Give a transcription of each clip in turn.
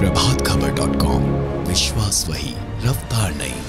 प्रभातखबर.com, विश्वास वही, रफ्तार नहीं।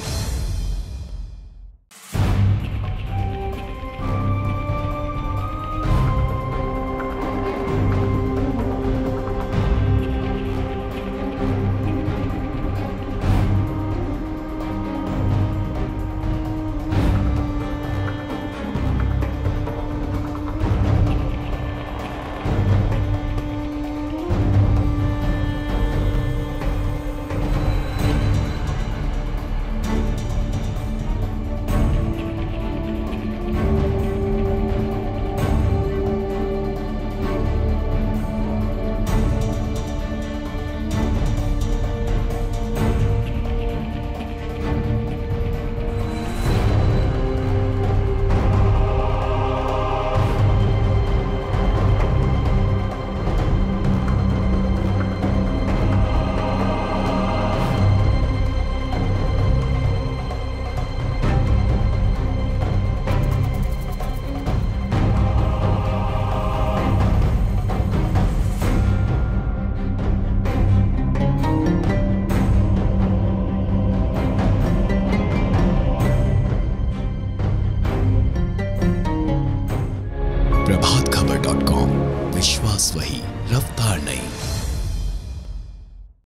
प्रभातखबर.com, विश्वास वही, रफ्तार नहीं।